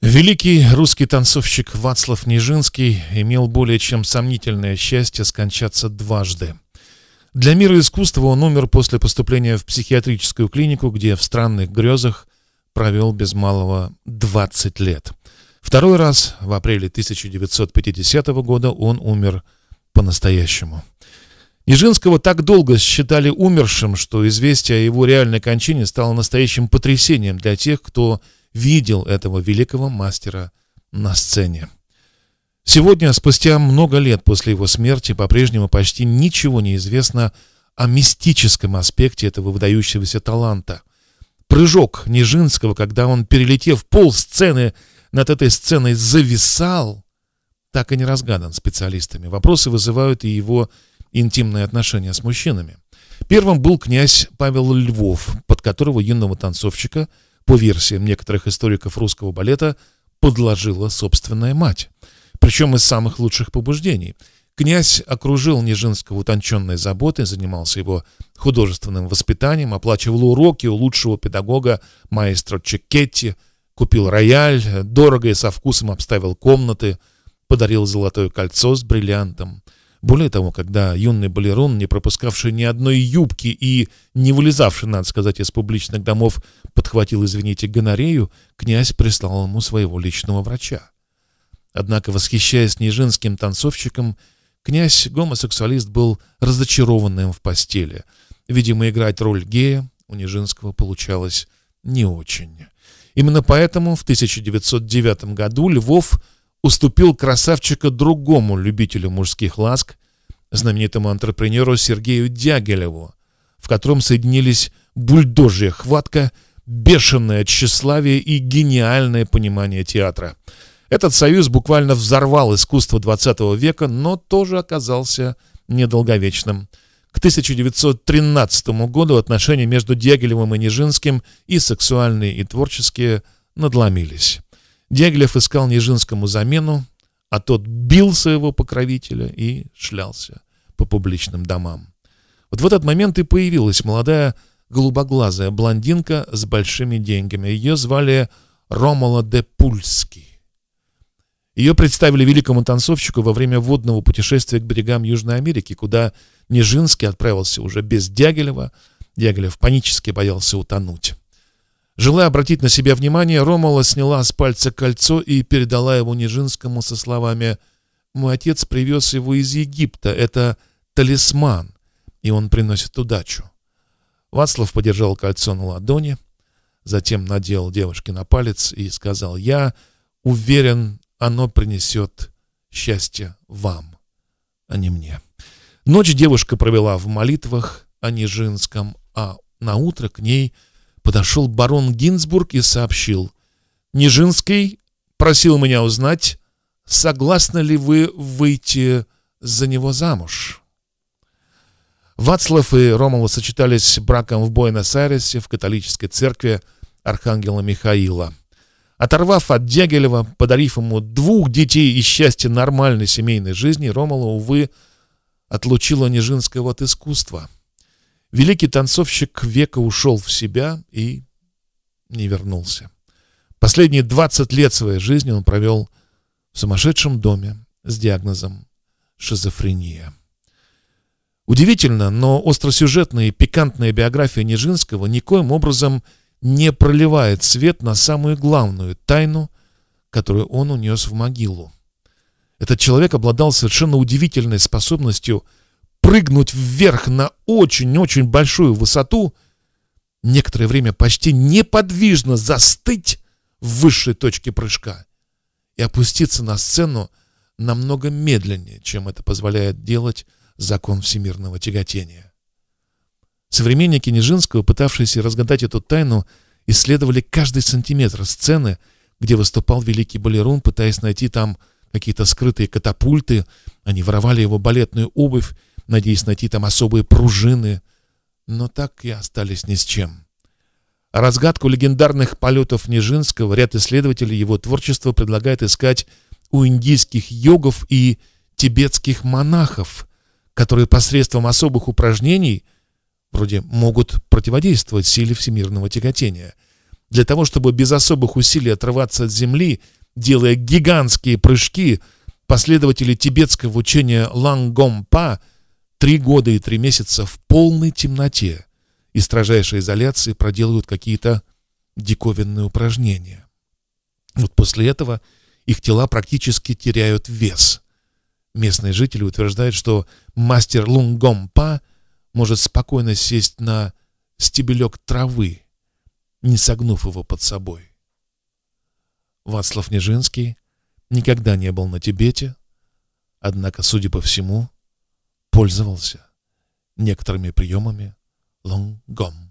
Великий русский танцовщик Вацлав Нижинский имел более чем сомнительное счастье скончаться дважды. Для мира искусства он умер после поступления в психиатрическую клинику, где в странных грезах провел без малого 20 лет. Второй раз, в апреле 1950 года, он умер по-настоящему. Нижинского так долго считали умершим, что известие о его реальной кончине стало настоящим потрясением для тех, кто видел этого великого мастера на сцене. Сегодня, спустя много лет после его смерти, по-прежнему почти ничего не известно о мистическом аспекте этого выдающегося таланта. Прыжок Нижинского, когда он, перелетев полсцены, над этой сценой зависал, так и не разгадан специалистами. Вопросы вызывают и его интимные отношения с мужчинами. Первым был князь Павел Львов, под которого юного танцовщика, по версиям некоторых историков русского балета, подложила собственная мать. Причем из самых лучших побуждений. Князь окружил Нижинского утонченной заботой, занимался его художественным воспитанием, оплачивал уроки у лучшего педагога, маэстро Чекетти, купил рояль, дорого и со вкусом обставил комнаты, подарил золотое кольцо с бриллиантом. Более того, когда юный балерон, не пропускавший ни одной юбки и не вылезавший, надо сказать, из публичных домов, подхватил, извините, гонорею, князь прислал ему своего личного врача. Однако, восхищаясь Нижинским танцовщиком, князь-гомосексуалист был разочарованным в постели. Видимо, играть роль гея у Нижинского получалось не очень. Именно поэтому в 1909 году Львов уступил красавчика другому любителю мужских ласк, знаменитому антрепренеру Сергею Дягилеву, в котором соединились бульдожья хватка, бешеное тщеславие и гениальное понимание театра. Этот союз буквально взорвал искусство XX века, но тоже оказался недолговечным. К 1913 году отношения между Дягилевым и Нижинским, и сексуальные, и творческие, надломились. Дягилев искал Нижинскому замену, а тот бил своего покровителя и шлялся по публичным домам. Вот в этот момент и появилась молодая голубоглазая блондинка с большими деньгами. Ее звали Ромола де Пульский. Ее представили великому танцовщику во время водного путешествия к берегам Южной Америки, куда Нижинский отправился уже без Дягилева. Дягилев панически боялся утонуть. Желая обратить на себя внимание, Ромола сняла с пальца кольцо и передала его Нижинскому со словами: «Мой отец привез его из Египта, это талисман, и он приносит удачу». Вацлав подержал кольцо на ладони, затем надел девушке на палец и сказал: «Я уверен, оно принесет счастье вам, а не мне». Ночь девушка провела в молитвах о Нижинском, а наутро к ней подошел барон Гинзбург и сообщил: «Нижинский просил меня узнать, согласны ли вы выйти за него замуж». Вацлав и Ромола сочетались браком в Буэнос-Айресе в католической церкви Архангела Михаила. Оторвав от Дягилева, подарив ему двух детей и счастье нормальной семейной жизни, Ромола, увы, отлучила Нижинского от искусства. Великий танцовщик века ушел в себя и не вернулся. Последние 20 лет своей жизни он провел в сумасшедшем доме с диагнозом шизофрения. Удивительно, но остросюжетная и пикантная биография Нижинского никоим образом не проливает свет на самую главную тайну, которую он унес в могилу. Этот человек обладал совершенно удивительной способностью прыгнуть вверх на очень-очень большую высоту, некоторое время почти неподвижно застыть в высшей точке прыжка и опуститься на сцену намного медленнее, чем это позволяет делать закон всемирного тяготения. Современники Нижинского, пытавшиеся разгадать эту тайну, исследовали каждый сантиметр сцены, где выступал великий балерун, пытаясь найти там какие-то скрытые катапульты. Они воровали его балетную обувь, надеясь найти там особые пружины, но так и остались ни с чем. А разгадку легендарных полетов Нижинского ряд исследователей его творчества предлагает искать у индийских йогов и тибетских монахов, которые посредством особых упражнений вроде могут противодействовать силе всемирного тяготения. для того, чтобы без особых усилий отрываться от земли, делая гигантские прыжки, последователи тибетского учения Лунг-гом-па 3 года и 3 месяца в полной темноте и строжайшей изоляции проделывают какие-то диковинные упражнения. Вот после этого их тела практически теряют вес. Местные жители утверждают, что мастер Лунг-гом-па может спокойно сесть на стебелек травы, не согнув его под собой. Вацлав Нижинский никогда не был на Тибете, однако, судя по всему, пользовался некоторыми приемами Лунг-гом.